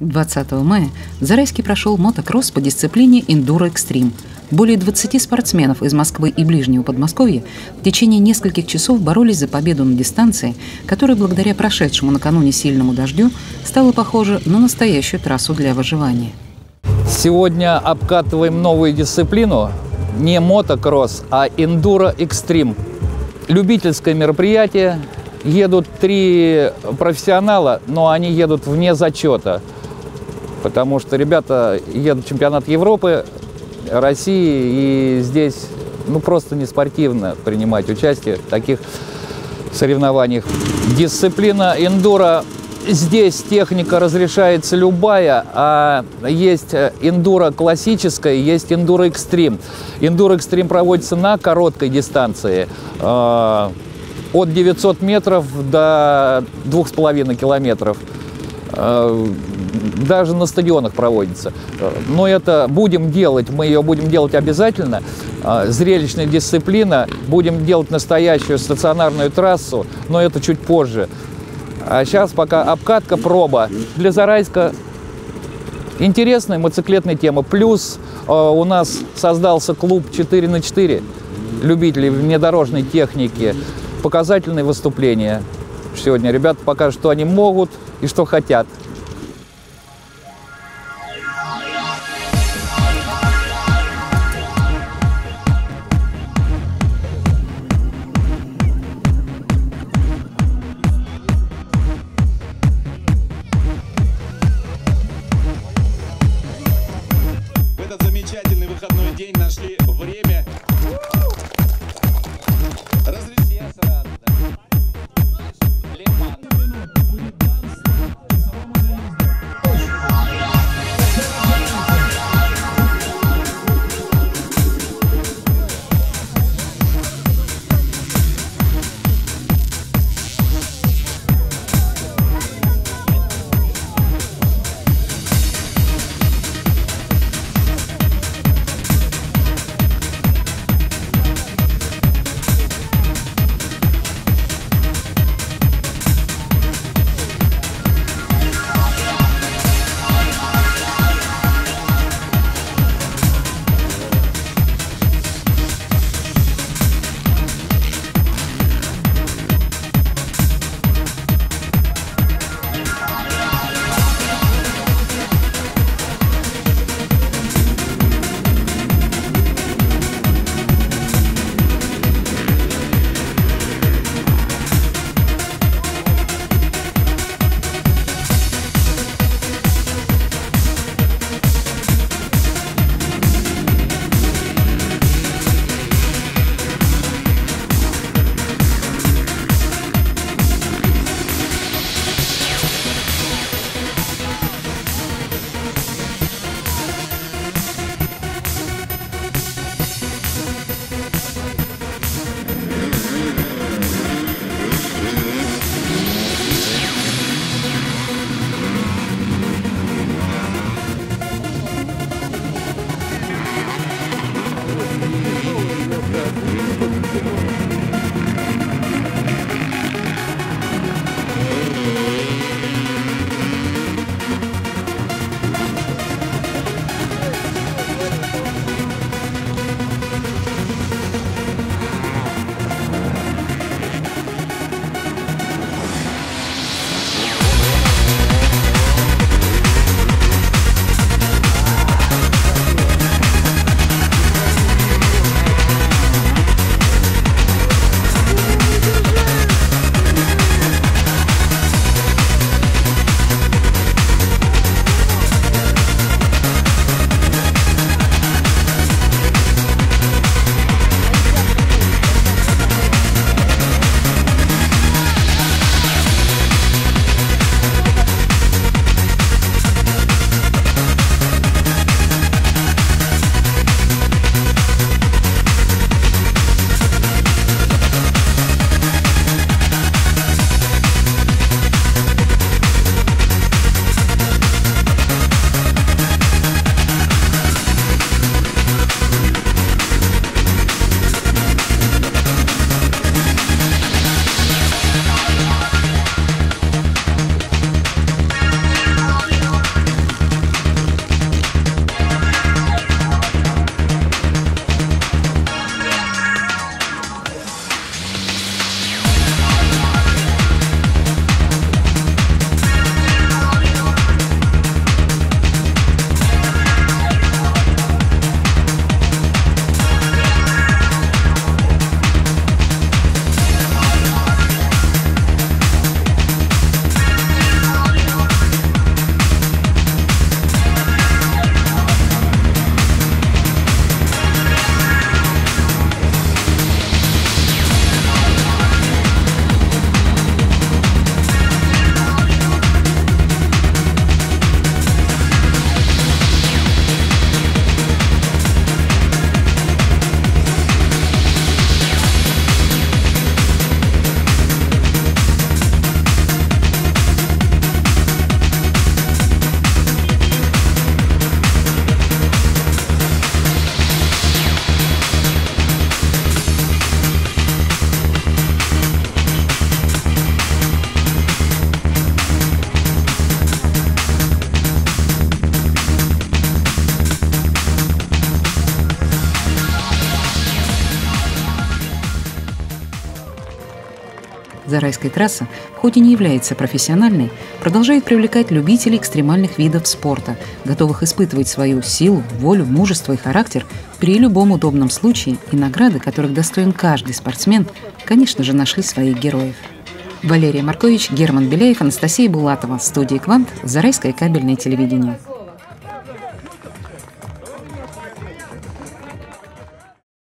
20 мая в Зарайске прошел мотокросс по дисциплине «Эндуро Экстрим». Более 20 спортсменов из Москвы и ближнего Подмосковья в течение нескольких часов боролись за победу на дистанции, которая благодаря прошедшему накануне сильному дождю стала похожа на настоящую трассу для выживания. Сегодня обкатываем новую дисциплину, не мотокросс, а «Эндуро Экстрим». Любительское мероприятие. Едут 3 профессионала, но они едут вне зачета. Потому что ребята едут в чемпионат Европы, России, и здесь просто неспортивно принимать участие в таких соревнованиях. Дисциплина эндуро. Здесь техника разрешается любая, а есть эндуро классическая, есть эндуро экстрим. Эндуро экстрим проводится на короткой дистанции, от 900 метров до 2,5 километров. Даже на стадионах проводится. Но это будем делать, мы ее будем делать обязательно. Зрелищная дисциплина, будем делать настоящую стационарную трассу, но это чуть позже. А сейчас пока обкатка, проба. Для Зарайска интересная мотоциклетная тема. Плюс у нас создался клуб 4×4 любителей внедорожной техники. Показательные выступления. Сегодня ребята покажут, что они могут и что хотят. В этот замечательный выходной день нашли время. Зарайская трасса, хоть и не является профессиональной, продолжает привлекать любителей экстремальных видов спорта, готовых испытывать свою силу, волю, мужество и характер при любом удобном случае, и награды, которых достоин каждый спортсмен, конечно же, нашли своих героев. Валерий Маркович, Герман Беляев, Анастасия Булатова. Студия «Квант», Зарайское кабельное телевидение.